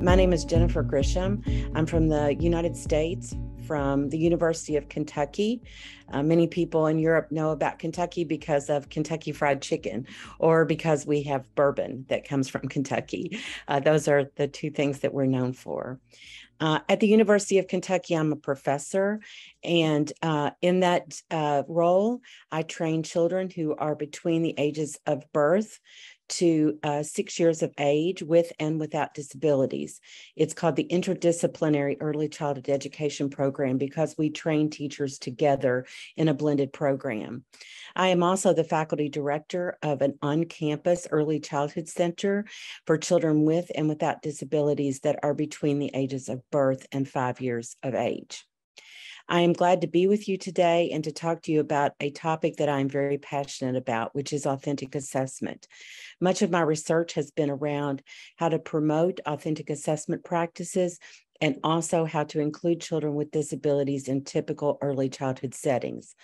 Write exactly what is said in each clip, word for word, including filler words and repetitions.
My name is Jennifer Grisham. I'm from the United States, from the University of Kentucky. Uh, many people in Europe know about Kentucky because of Kentucky Fried Chicken or because we have bourbon that comes from Kentucky. Uh, those are the two things that we're known for. Uh, at the University of Kentucky, I'm a professor, and uh, in that uh, role, I train children who are between the ages of birth to uh, six years of age with and without disabilities. It's called the Interdisciplinary Early Childhood Education Program because we train teachers together in a blended program. I am also the faculty director of an on-campus early childhood center for children with and without disabilities that are between the ages of birth and five years of age. I am glad to be with you today and to talk to you about a topic that I'm very passionate about, which is authentic assessment. Much of my research has been around how to promote authentic assessment practices and also how to include children with disabilities in typical early childhood settings.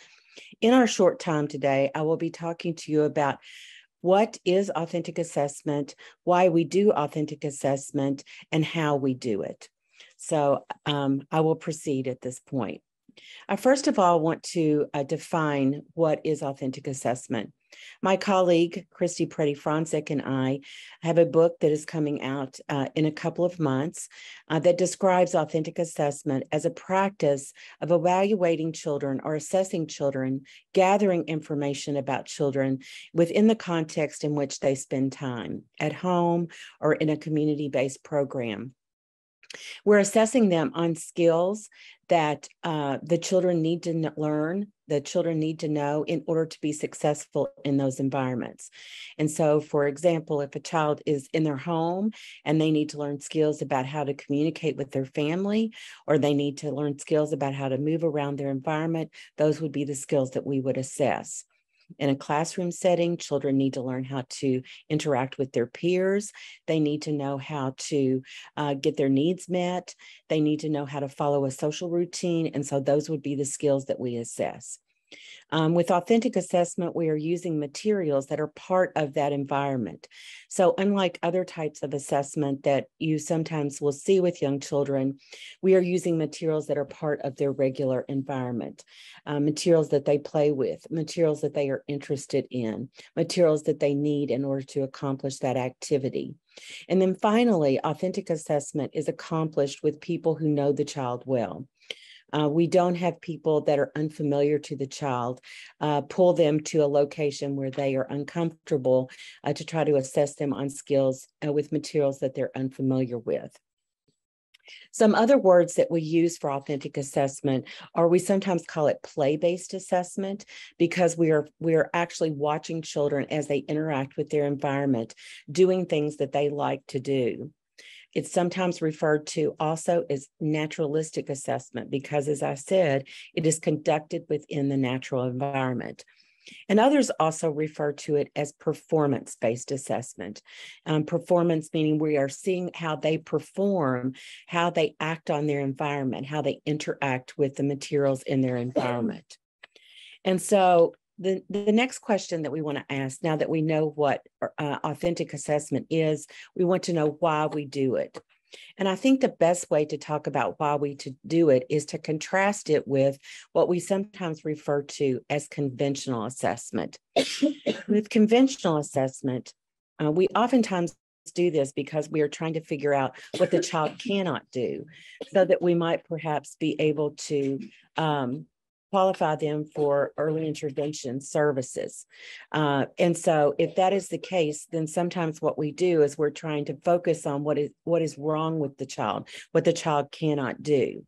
In our short time today, I will be talking to you about what is authentic assessment, why we do authentic assessment, and how we do it. So um, I will proceed at this point. I first of all want to uh, define what is authentic assessment. My colleague, Christy Pretti-Fronzik, and I have a book that is coming out uh, in a couple of months uh, that describes authentic assessment as a practice of evaluating children or assessing children, gathering information about children within the context in which they spend time at home or in a community-based program. We're assessing them on skills that uh, the children need to learn, the children need to know in order to be successful in those environments. And so, for example, if a child is in their home and they need to learn skills about how to communicate with their family, or they need to learn skills about how to move around their environment, those would be the skills that we would assess. In a classroom setting, children need to learn how to interact with their peers. They need to know how to uh, get their needs met. They need to know how to follow a social routine. And so those would be the skills that we assess. Um, with authentic assessment, we are using materials that are part of that environment. So unlike other types of assessment that you sometimes will see with young children, we are using materials that are part of their regular environment, uh, materials that they play with, materials that they are interested in, materials that they need in order to accomplish that activity. And then finally, authentic assessment is accomplished with people who know the child well. Uh, we don't have people that are unfamiliar to the child, uh, pull them to a location where they are uncomfortable uh, to try to assess them on skills uh, with materials that they're unfamiliar with. Some other words that we use for authentic assessment are we sometimes call it play-based assessment because we are we are actually watching children as they interact with their environment, doing things that they like to do. It's sometimes referred to also as naturalistic assessment because, as I said, it is conducted within the natural environment. And others also refer to it as performance-based assessment. Um, performance meaning we are seeing how they perform, how they act on their environment, how they interact with the materials in their environment. And so The, the next question that we want to ask, now that we know what uh, authentic assessment is, we want to know why we do it. And I think the best way to talk about why we to do it is to contrast it with what we sometimes refer to as conventional assessment. With conventional assessment, uh, we oftentimes do this because we are trying to figure out what the child cannot do so that we might perhaps be able to um, qualify them for early intervention services. Uh, and so if that is the case, then sometimes what we do is we're trying to focus on what is, what is wrong with the child, what the child cannot do.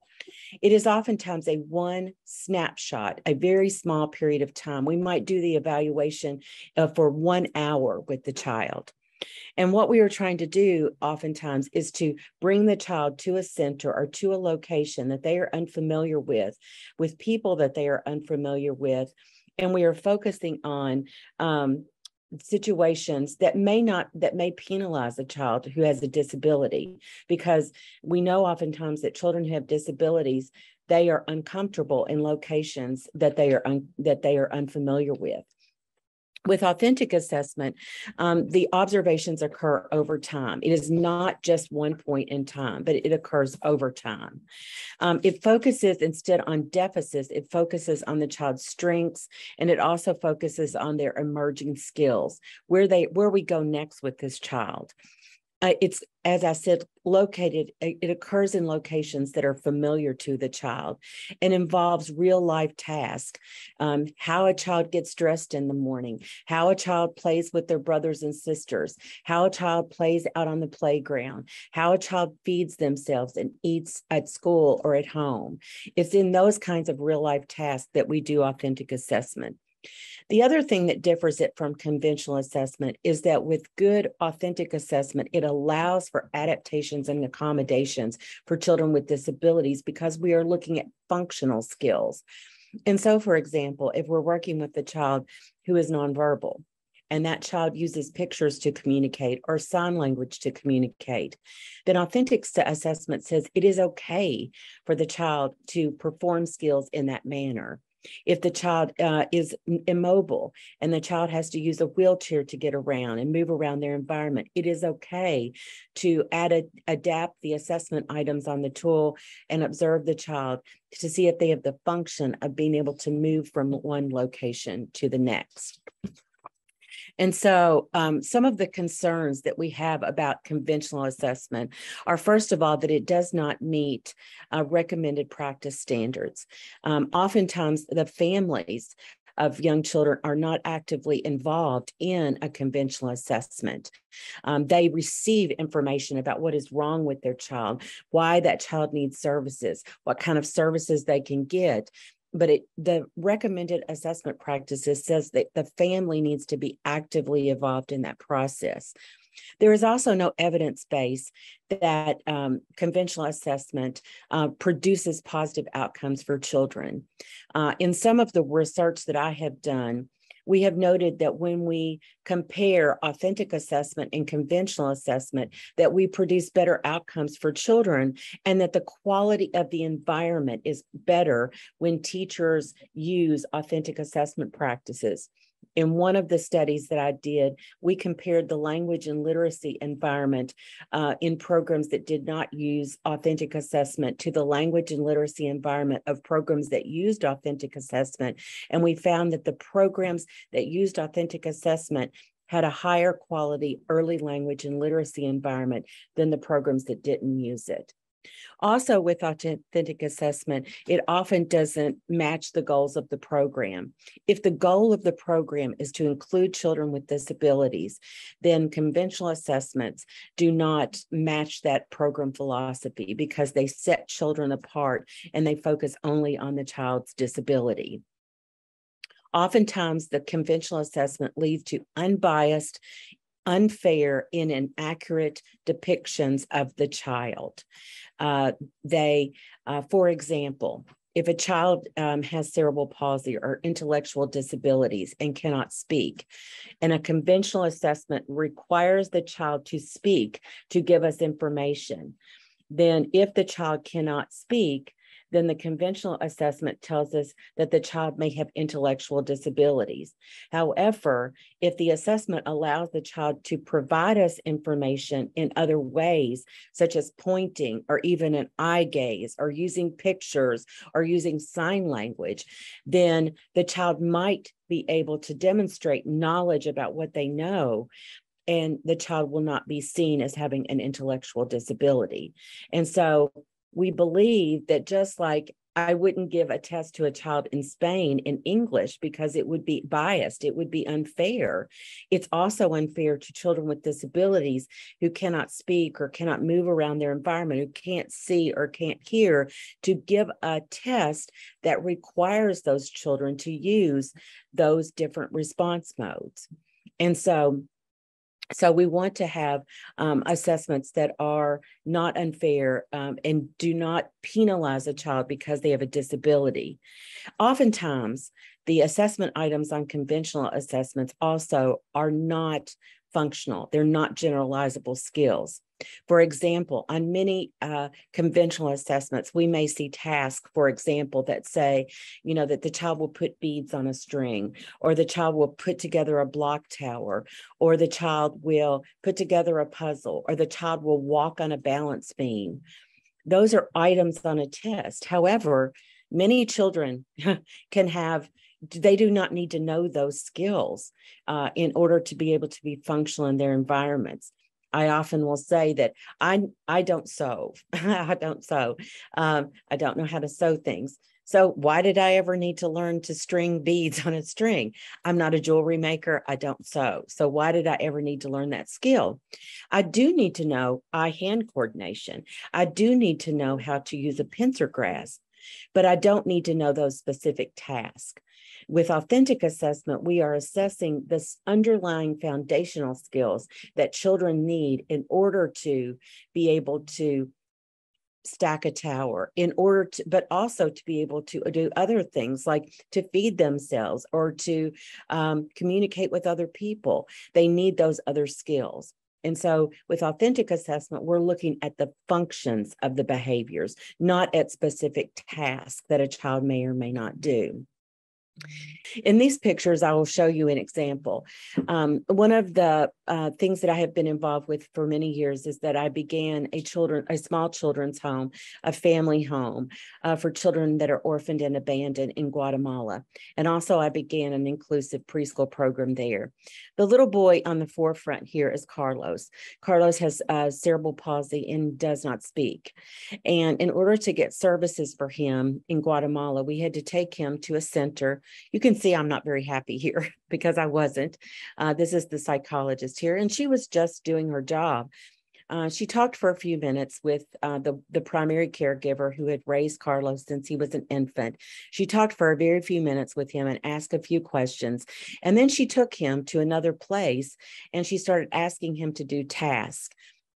It is oftentimes a one snapshot, a very small period of time. We might do the evaluation uh, for one hour with the child. And what we are trying to do oftentimes is to bring the child to a center or to a location that they are unfamiliar with, with people that they are unfamiliar with. And we are focusing on um, situations that may not, that may penalize a child who has a disability, because we know oftentimes that children who have disabilities, they are uncomfortable in locations that they are, un, that they are unfamiliar with. With authentic assessment, um, the observations occur over time. It is not just one point in time, but it occurs over time. Um, it focuses instead on deficits. It focuses on the child's strengths, and it also focuses on their emerging skills, where they where we go next with this child. Uh, it's, as I said, located, it occurs in locations that are familiar to the child and involves real life tasks, um, how a child gets dressed in the morning, how a child plays with their brothers and sisters, how a child plays out on the playground, how a child feeds themselves and eats at school or at home. It's in those kinds of real life tasks that we do authentic assessment. The other thing that differs it from conventional assessment is that with good authentic assessment, it allows for adaptations and accommodations for children with disabilities because we are looking at functional skills. And so, for example, if we're working with a child who is nonverbal and that child uses pictures to communicate or sign language to communicate, then authentic assessment says it is okay for the child to perform skills in that manner. If the child uh, is immobile and the child has to use a wheelchair to get around and move around their environment, it is okay to add a, adapt the assessment items on the tool and observe the child to see if they have the function of being able to move from one location to the next. And so um, some of the concerns that we have about conventional assessment are, first of all, that it does not meet uh, recommended practice standards. Um, oftentimes, the families of young children are not actively involved in a conventional assessment. Um, they receive information about what is wrong with their child, why that child needs services, what kind of services they can get. But it, the recommended assessment practices says that the family needs to be actively involved in that process. There is also no evidence base that um, conventional assessment uh, produces positive outcomes for children. Uh, in some of the research that I have done, we have noted that when we compare authentic assessment and conventional assessment, that we produce better outcomes for children and that the quality of the environment is better when teachers use authentic assessment practices. In one of the studies that I did, we compared the language and literacy environment uh, in programs that did not use authentic assessment to the language and literacy environment of programs that used authentic assessment. And we found that the programs that used authentic assessment had a higher quality early language and literacy environment than the programs that didn't use it. Also, with authentic assessment, it often doesn't match the goals of the program. If the goal of the program is to include children with disabilities, then conventional assessments do not match that program philosophy because they set children apart and they focus only on the child's disability. Oftentimes, the conventional assessment leads to unbiased, unfair and inaccurate depictions of the child. Uh, they, uh, for example, if a child um, has cerebral palsy or intellectual disabilities and cannot speak, and a conventional assessment requires the child to speak to give us information, then if the child cannot speak, then the conventional assessment tells us that the child may have intellectual disabilities. However, if the assessment allows the child to provide us information in other ways, such as pointing or even an eye gaze or using pictures or using sign language, then the child might be able to demonstrate knowledge about what they know, and the child will not be seen as having an intellectual disability. And so we believe that just like I wouldn't give a test to a child in Spain in English because it would be biased, it would be unfair. It's also unfair to children with disabilities who cannot speak or cannot move around their environment, who can't see or can't hear, to give a test that requires those children to use those different response modes. And so So we want to have um, assessments that are not unfair um, and do not penalize a child because they have a disability. Oftentimes, the assessment items on conventional assessments also are not functional. They're not generalizable skills. For example, on many uh, conventional assessments, we may see tasks, for example, that say, you know, that the child will put beads on a string, or the child will put together a block tower, or the child will put together a puzzle, or the child will walk on a balance beam. Those are items on a test. However, many children can have, they do not need to know those skills uh, in order to be able to be functional in their environments. I often will say that I, I don't sew. I don't sew. Um, I don't know how to sew things. So why did I ever need to learn to string beads on a string? I'm not a jewelry maker. I don't sew. So why did I ever need to learn that skill? I do need to know eye-hand coordination. I do need to know how to use a pincer grasp, but I don't need to know those specific tasks. With authentic assessment, we are assessing the underlying foundational skills that children need in order to be able to stack a tower, in order to, but also to be able to do other things like to feed themselves or to um, communicate with other people. They need those other skills. And so with authentic assessment, we're looking at the functions of the behaviors, not at specific tasks that a child may or may not do. In these pictures, I will show you an example. Um, one of the uh, things that I have been involved with for many years is that I began a children, a small children's home, a family home uh, for children that are orphaned and abandoned in Guatemala. And also I began an inclusive preschool program there. The little boy on the forefront here is Carlos. Carlos has uh, cerebral palsy and does not speak. And in order to get services for him in Guatemala, we had to take him to a center. You can see I'm not very happy here because I wasn't. Uh, this is the psychologist here, and she was just doing her job. Uh, she talked for a few minutes with uh, the, the primary caregiver who had raised Carlos since he was an infant. She talked for a very few minutes with him and asked a few questions. And then she took him to another place, and she started asking him to do tasks.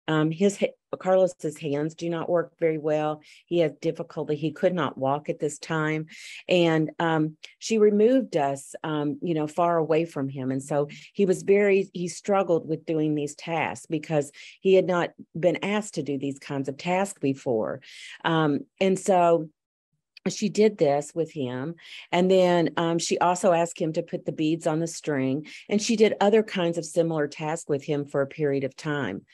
Um, his Carlos's hands do not work very well. He has difficulty. He could not walk at this time. And um, she removed us, um, you know, far away from him. And so he was very, he struggled with doing these tasks because he had not been asked to do these kinds of tasks before. Um, and so she did this with him. And then um, she also asked him to put the beads on the string. And she did other kinds of similar tasks with him for a period of time.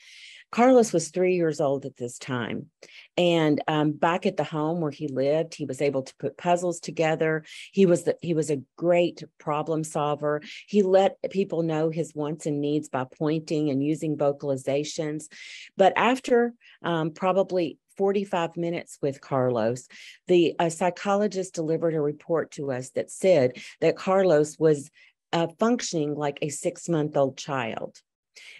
Carlos was three years old at this time, and um, back at the home where he lived, he was able to put puzzles together. He was the, he was a great problem solver. He let people know his wants and needs by pointing and using vocalizations. But after um, probably forty-five minutes with Carlos, the uh, psychologist delivered a report to us that said that Carlos was uh, functioning like a six-month-old child.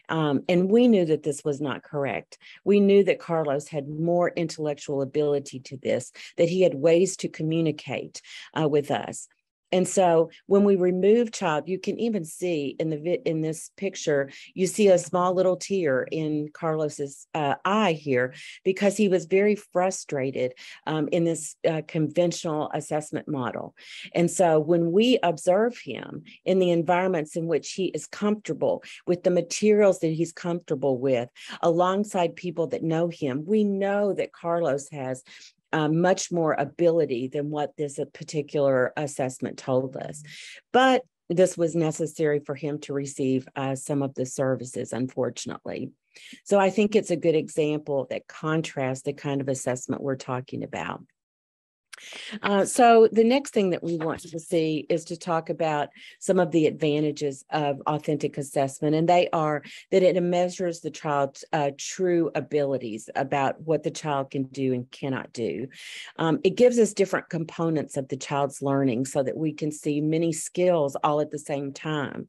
Um, and we knew that this was not correct. We knew that Carlos had more intellectual ability to this, that he had ways to communicate uh, with us. And so when we remove child, you can even see in the in this picture, you see a small little tear in Carlos's uh, eye here, because he was very frustrated um, in this uh, conventional assessment model. And so when we observe him in the environments in which he is comfortable with the materials that he's comfortable with, alongside people that know him, we know that Carlos has Uh, much more ability than what this particular assessment told us. But this was necessary for him to receive uh, some of the services, unfortunately. So I think it's a good example that contrasts the kind of assessment we're talking about. Uh, so the next thing that we want to see is to talk about some of the advantages of authentic assessment, and they are that it measures the child's uh, true abilities about what the child can do and cannot do. Um, it gives us different components of the child's learning so that we can see many skills all at the same time.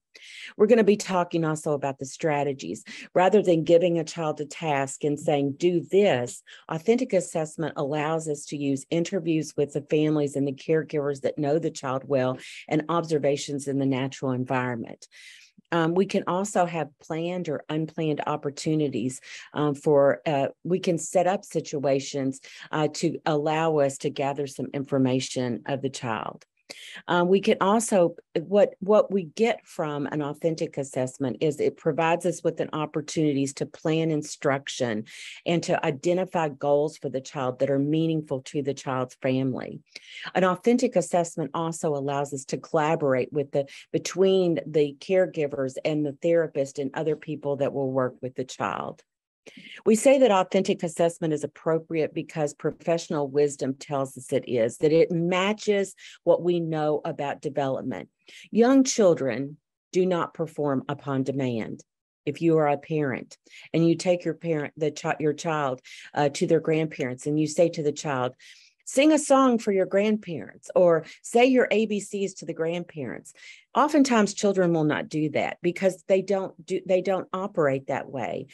We're going to be talking also about the strategies. Rather than giving a child a task and saying, do this, authentic assessment allows us to use interviews with the families and the caregivers that know the child well and observations in the natural environment. Um, we can also have planned or unplanned opportunities um, for, uh, we can set up situations uh, to allow us to gather some information of the child. Um, we can also, what, what we get from an authentic assessment is it provides us with an opportunities to plan instruction and to identify goals for the child that are meaningful to the child's family. An authentic assessment also allows us to collaborate with the, between the caregivers and the therapist and other people that will work with the child. We say that authentic assessment is appropriate because professional wisdom tells us it is, that it matches what we know about development. Young children do not perform upon demand. If you are a parent and you take your parent, the ch your child uh, to their grandparents and you say to the child, sing a song for your grandparents or say your A B Cs to the grandparents. Oftentimes children will not do that because they don't do they don't operate that way.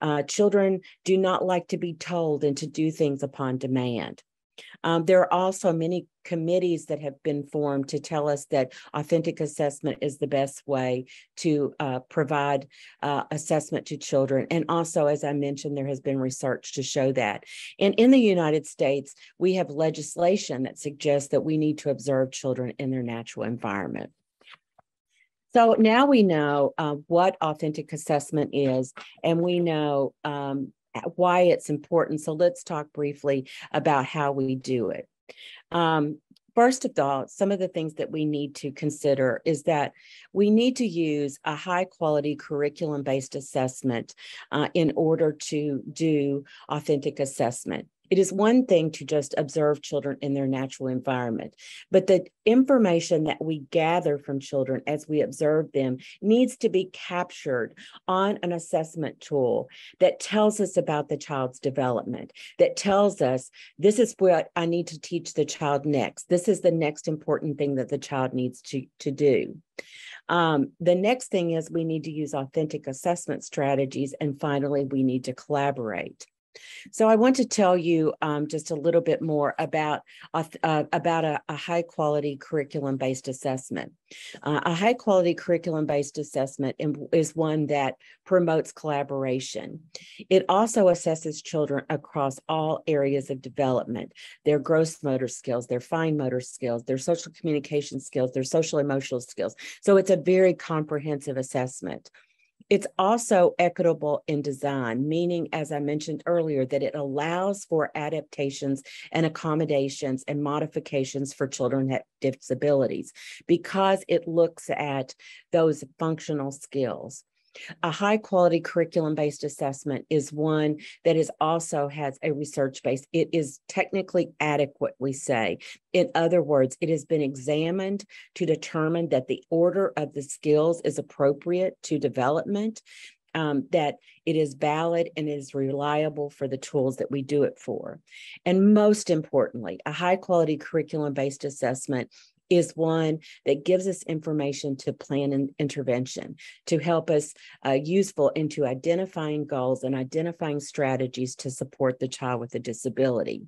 Uh, children do not like to be told and to do things upon demand. Um, there are also many committees that have been formed to tell us that authentic assessment is the best way to uh, provide uh, assessment to children. And also, as I mentioned, there has been research to show that. And in the United States, we have legislation that suggests that we need to observe children in their natural environment. So now we know uh, what authentic assessment is, and we know um, why it's important. So let's talk briefly about how we do it. Um, first of all, some of the things that we need to consider is that we need to use a high quality curriculum-based assessment uh, in order to do authentic assessment. It is one thing to just observe children in their natural environment, but the information that we gather from children as we observe them needs to be captured on an assessment tool that tells us about the child's development, that tells us this is what I need to teach the child next. This is the next important thing that the child needs to, to do. Um, the next thing is we need to use authentic assessment strategies. And finally, we need to collaborate. So I want to tell you um, just a little bit more about, uh, about a, a high-quality curriculum-based assessment. Uh, a high-quality curriculum-based assessment is one that promotes collaboration. It also assesses children across all areas of development, their gross motor skills, their fine motor skills, their social communication skills, their social-emotional skills. So it's a very comprehensive assessment. It's also equitable in design, meaning, as I mentioned earlier, that it allows for adaptations and accommodations and modifications for children with disabilities because it looks at those functional skills. A high-quality curriculum-based assessment is one that is also has a research base. It is technically adequate, we say. In other words, it has been examined to determine that the order of the skills is appropriate to development, um, that it is valid and is reliable for the tools that we do it for. And most importantly, a high-quality curriculum-based assessment is one that gives us information to plan an intervention, to help us uh, useful into identifying goals and identifying strategies to support the child with a disability.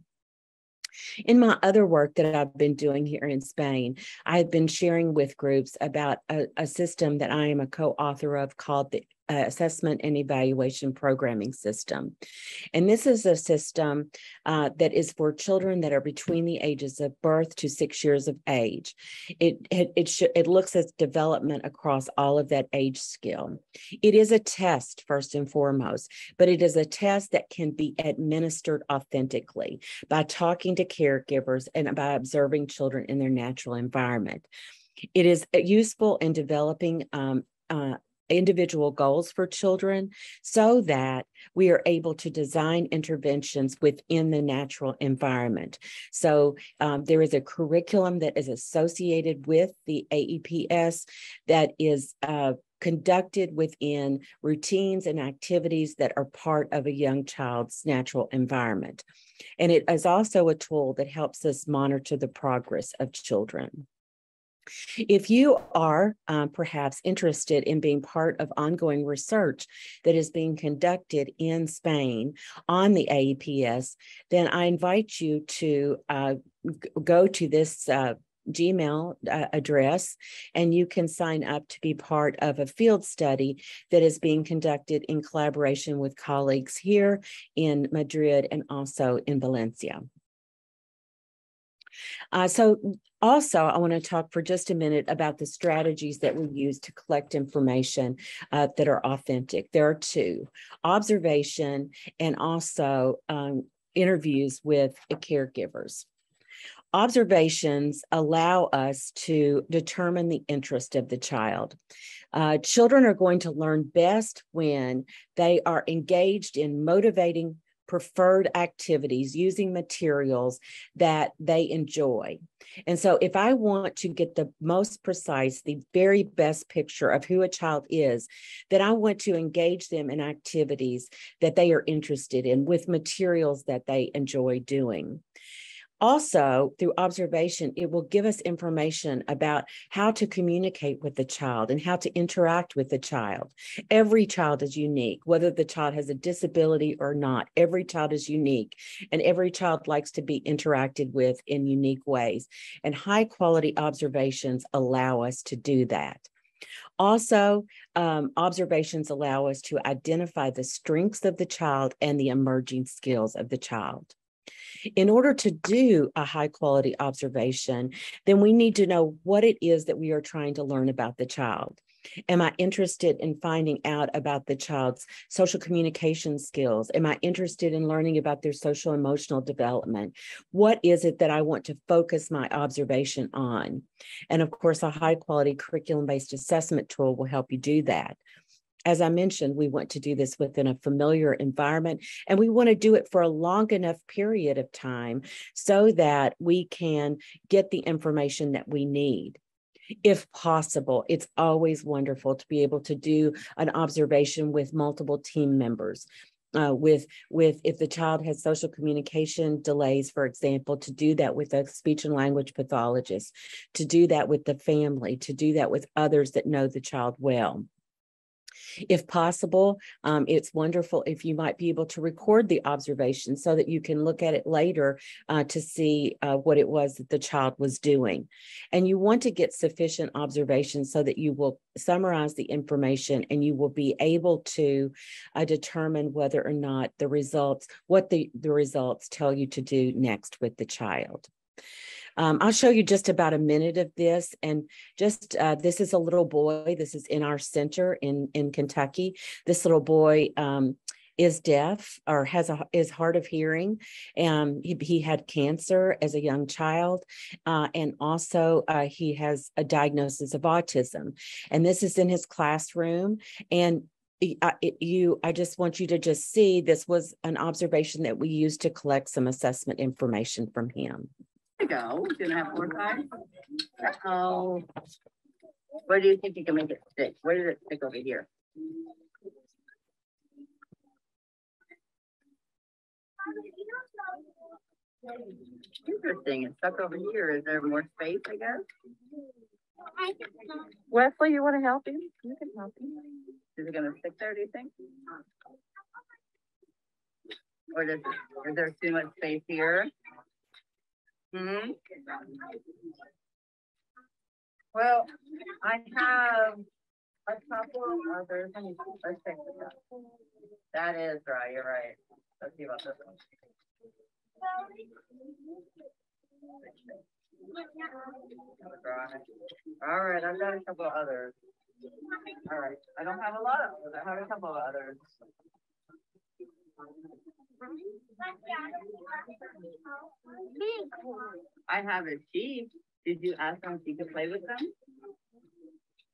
In my other work that I've been doing here in Spain, I've been sharing with groups about a, a system that I am a co-author of called the uh, Assessment and Evaluation Programming System. And this is a system uh, that is for children that are between the ages of birth to six years of age. It, it, it, should, it looks at development across all of that age scale. It is a test, first and foremost, but it is a test that can be administered authentically by talking to caregivers and by observing children in their natural environment. It is useful in developing um, uh, individual goals for children so that we are able to design interventions within the natural environment. So um, there is a curriculum that is associated with the A E P S that is uh, conducted within routines and activities that are part of a young child's natural environment. And it is also a tool that helps us monitor the progress of children. If you are um, perhaps interested in being part of ongoing research that is being conducted in Spain on the A E P S, then I invite you to uh, go to this uh, Gmail uh, address, and you can sign up to be part of a field study that is being conducted in collaboration with colleagues here in Madrid and also in Valencia. Uh, so also, I want to talk for just a minute about the strategies that we use to collect information uh, that are authentic. There are two: observation and also um, interviews with caregivers. Observations allow us to determine the interest of the child. Uh, children are going to learn best when they are engaged in motivating preferred activities using materials that they enjoy. And so if I want to get the most precise, the very best picture of who a child is, then I want to engage them in activities that they are interested in with materials that they enjoy doing. Also, through observation, it will give us information about how to communicate with the child and how to interact with the child. Every child is unique, whether the child has a disability or not. Every child is unique, and every child likes to be interacted with in unique ways. And high-quality observations allow us to do that. Also, um, observations allow us to identify the strengths of the child and the emerging skills of the child. In order to do a high quality observation, then we need to know what it is that we are trying to learn about the child. Am I interested in finding out about the child's social communication skills? Am I interested in learning about their social emotional development? What is it that I want to focus my observation on? And of course, a high quality curriculum-based assessment tool will help you do that. As I mentioned, we want to do this within a familiar environment, and we want to do it for a long enough period of time so that we can get the information that we need. If possible, it's always wonderful to be able to do an observation with multiple team members. Uh, with, with if the child has social communication delays, for example, to do that with a speech and language pathologist, to do that with the family, to do that with others that know the child well. If possible, um, it's wonderful if you might be able to record the observation so that you can look at it later uh, to see uh, what it was that the child was doing. And you want to get sufficient observation so that you will summarize the information and you will be able to uh, determine whether or not the results, what the, the results tell you to do next with the child. Um, I'll show you just about a minute of this, and just uh, this is a little boy. This is in our center in in Kentucky. This little boy um, is deaf or has a is hard of hearing. Um, he, he had cancer as a young child, uh, and also uh, he has a diagnosis of autism. And this is in his classroom, and. I, it, you, I just want you to just see this was an observation that we used to collect some assessment information from him. There you go. Gonna have more time. Oh, where do you think you can make it stick? Where does it stick over here? Interesting. It's stuck over here. Is there more space? I guess. Wesley, you want to help him? You can help him. Is it going to stick there, do you think? Or does, is there too much space here? Mm-hmm. Well, I have a couple of others. Let's check this out. That is right. You're right. Let's see about this one. All right, I've got a couple of others. All right, I don't have a lot of others. I have a couple of others. I have a sheep. Did you ask him if you could play with them?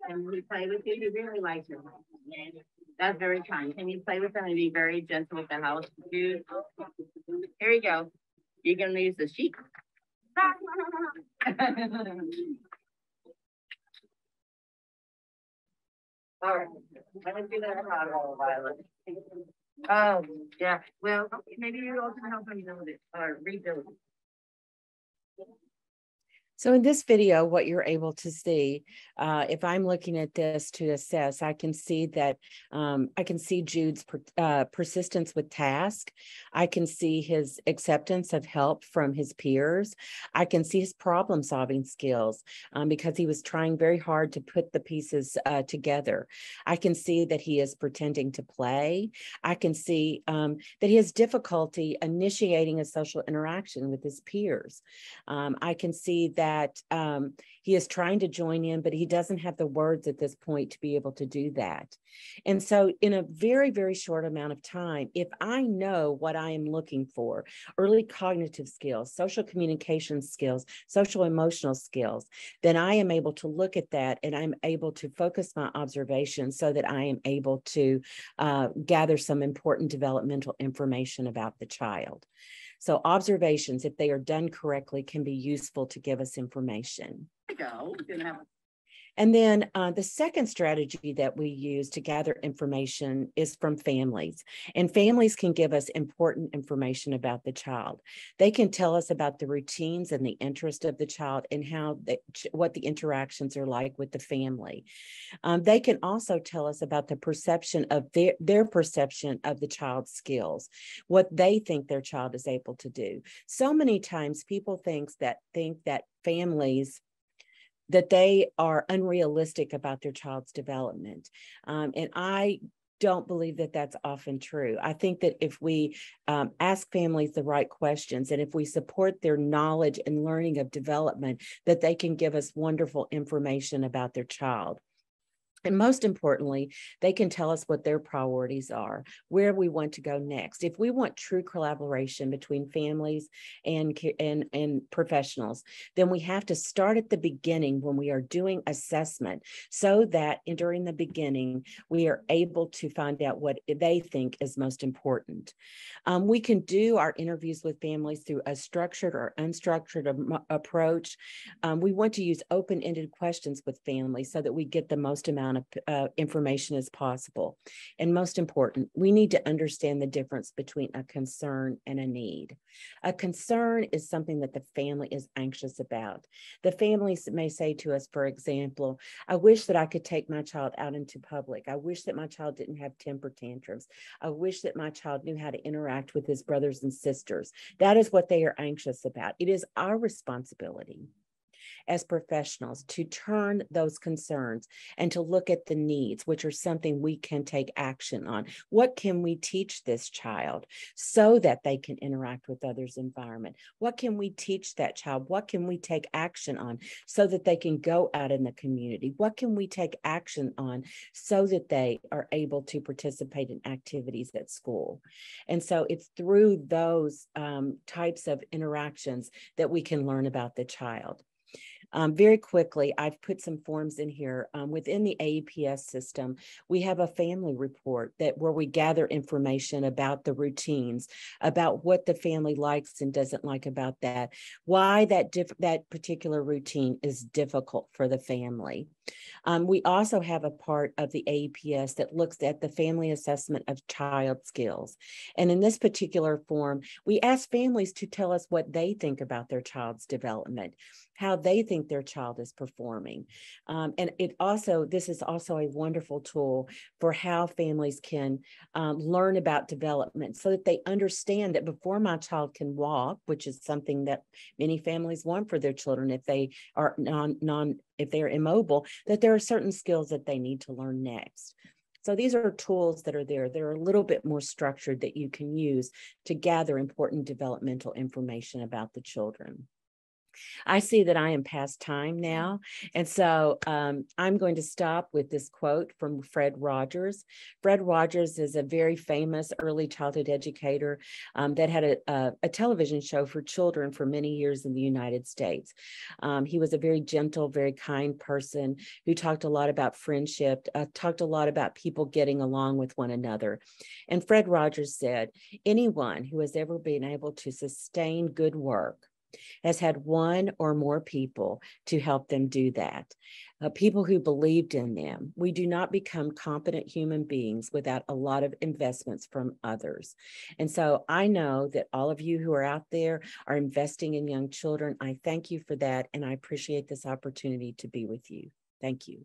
Can he play with you? He really likes him. That's very kind. Can you play with them and be very gentle with the house? Here you go. You're going to use the sheep. All right, I didn't do that about all violence. Oh, yeah. Well, maybe you all can help me build it or rebuild it. So in this video, what you're able to see, uh, if I'm looking at this to assess, I can see that um, I can see Jude's per, uh, persistence with task. I can see his acceptance of help from his peers. I can see his problem solving skills um, because he was trying very hard to put the pieces uh, together. I can see that he is pretending to play. I can see um, that he has difficulty initiating a social interaction with his peers. Um, I can see that that um, he is trying to join in, but he doesn't have the words at this point to be able to do that. And so in a very, very short amount of time, if I know what I am looking for, early cognitive skills, social communication skills, social emotional skills, then I am able to look at that and I'm able to focus my observation so that I am able to uh, gather some important developmental information about the child. So observations, if they are done correctly, can be useful to give us information. And then uh, the second strategy that we use to gather information is from families. And families can give us important information about the child. They can tell us about the routines and the interest of the child and how they, what the interactions are like with the family. Um, they can also tell us about the perception of their, their perception of the child's skills, what they think their child is able to do. So many times people think that, think that families that they are unrealistic about their child's development. Um, and I don't believe that that's often true. I think that if we um, ask families the right questions and if we support their knowledge and learning of development, that they can give us wonderful information about their child. And most importantly, they can tell us what their priorities are, where we want to go next. If we want true collaboration between families and, and, and professionals, then we have to start at the beginning when we are doing assessment so that during the beginning, we are able to find out what they think is most important. Um, we can do our interviews with families through a structured or unstructured approach. Um, we want to use open-ended questions with families so that we get the most amount of uh, information as possible. And most important, we need to understand the difference between a concern and a need. A concern is something that the family is anxious about. The families may say to us, for example, I wish that I could take my child out into public. I wish that my child didn't have temper tantrums. I wish that my child knew how to interact with his brothers and sisters. That is what they are anxious about. It is our responsibility as professionals to turn those concerns and to look at the needs, which are something we can take action on. What can we teach this child so that they can interact with others' environment? What can we teach that child? What can we take action on so that they can go out in the community? What can we take action on so that they are able to participate in activities at school? And so it's through those um, types of interactions that we can learn about the child. Um, very quickly, I've put some forms in here. Um, within the A E P S system, we have a family report that where we gather information about the routines, about what the family likes and doesn't like about that, why that, diff that particular routine is difficult for the family. Um, we also have a part of the A E P S that looks at the family assessment of child skills. And in this particular form, we ask families to tell us what they think about their child's development, how they think their child is performing. Um, and it also, this is also a wonderful tool for how families can um, learn about development so that they understand that before my child can walk, which is something that many families want for their children if they are non, non if they're immobile, that there are certain skills that they need to learn next. So these are tools that are there. They're a little bit more structured that you can use to gather important developmental information about the children. I see that I am past time now, and so um, I'm going to stop with this quote from Fred Rogers. Fred Rogers is a very famous early childhood educator um, that had a, a, a television show for children for many years in the United States. Um, he was a very gentle, very kind person who talked a lot about friendship, uh, talked a lot about people getting along with one another. And Fred Rogers said, "Anyone who has ever been able to sustain good work has had one or more people to help them do that. Uh, people who believed in them. We do not become competent human beings without a lot of investments from others. And so I know that all of you who are out there are investing in young children. I thank you for that, and I appreciate this opportunity to be with you. Thank you.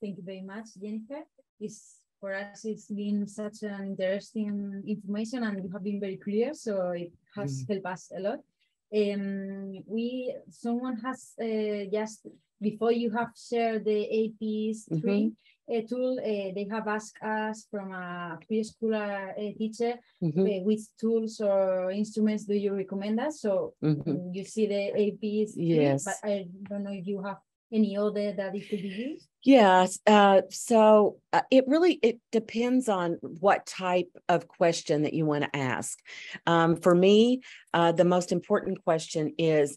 Thank you very much, Jennifer. It's, for us, it's been such an interesting information, and you have been very clear, so it has mm-hmm. helped us a lot. Um, we, someone has uh, just before you have shared the A E P S mm-hmm. training uh, tool, uh, they have asked us from a preschooler uh, teacher, mm-hmm. uh, which tools or instruments do you recommend us? So mm-hmm. you see the A E P S, yes. but I don't know if you have any other that it could be used? Yes. Uh, so uh, it really, it depends on what type of question that you want to ask. Um, for me, uh, the most important question is,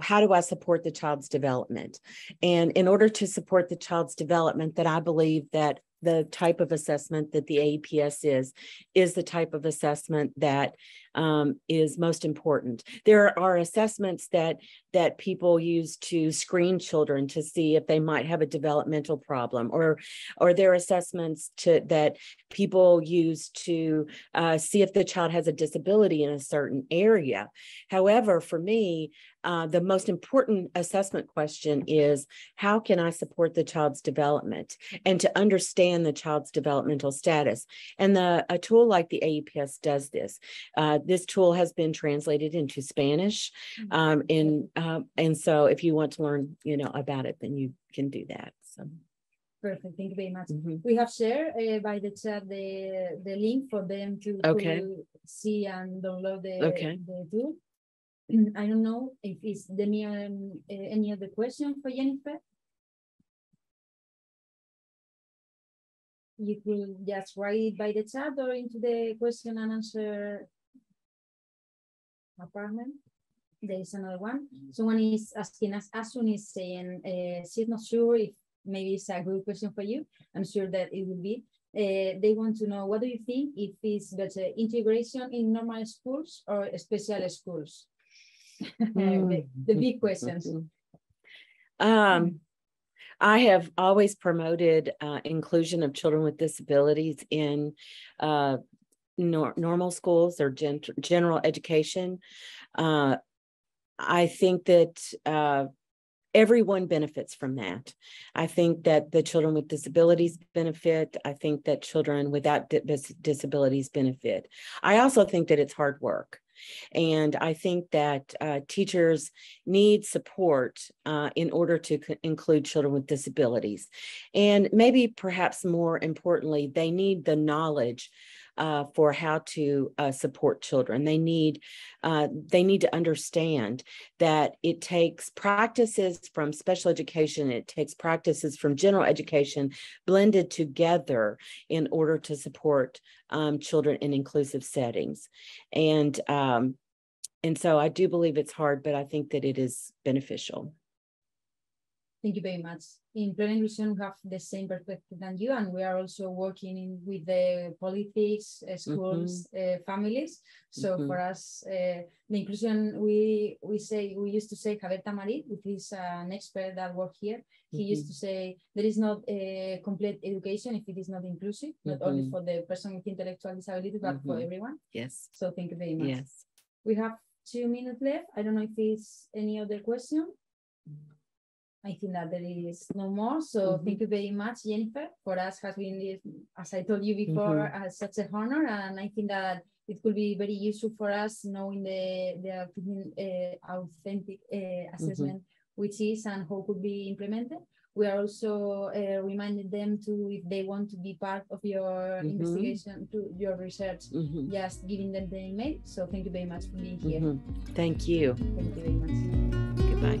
how do I support the child's development? And in order to support the child's development, that I believe that the type of assessment that the A E P S is, is the type of assessment that um, is most important. There are assessments that, that people use to screen children to see if they might have a developmental problem, or, or there are assessments to, that people use to uh, see if the child has a disability in a certain area. However, for me, Uh, the most important assessment question is, how can I support the child's development, and to understand the child's developmental status? And the, a tool like the A E P S does this. Uh, this tool has been translated into Spanish. Um, and, uh, and so if you want to learn, you know, about it, then you can do that. So. Perfect. Thank you very much. Mm-hmm. We have shared uh, by the chat the, the link for them to, okay. to see and download the, okay. the tool. I don't know if it's the um, uh, any other question for Jennifer. You can just write it by the chat or into the question and answer apartment. There is another one. Someone is asking us, Asun is saying uh, she's not sure if maybe it's a good question for you. I'm sure that it will be. Uh, they want to know, what do you think if it's better integration in normal schools or special schools? the, the big questions. Um, I have always promoted uh, inclusion of children with disabilities in uh, nor normal schools or gen general education. Uh, I think that uh, everyone benefits from that. I think that the children with disabilities benefit. I think that children without dis disabilities benefit. I also think that it's hard work. And I think that uh, teachers need support uh, in order to include children with disabilities. And maybe perhaps more importantly, they need the knowledge uh, for how to uh, support children. They need, uh, they need to understand that it takes practices from special education, it takes practices from general education blended together in order to support um, children in inclusive settings. And uh, Um, and so I do believe it's hard, but I think that it is beneficial. Thank you very much. In Plena Inclusión, we have the same perspective than you, and we are also working in, with the politics, uh, schools, mm-hmm. uh, families. So mm-hmm. for us, uh, the inclusion, we we say, we used to say, Javier Tamarit, which is uh, an expert that works here, he mm-hmm. used to say, there is not a complete education if it is not inclusive, not mm-hmm. only for the person with intellectual disability, but mm-hmm. for everyone. Yes. So thank you very much. Yes. We have two minutes left. I don't know if it's any other question. I think that there is no more. So mm-hmm. thank you very much, Jennifer. For us has been, as I told you before, mm-hmm. uh, such an honor. And I think that it could be very useful for us knowing the, the uh, authentic uh, assessment, mm-hmm. which is and how could be implemented. We are also uh, reminding them to, if they want to be part of your mm-hmm. investigation, to your research, mm-hmm. just giving them the email. So thank you very much for being here. Mm-hmm. Thank you. Thank you very much. Goodbye.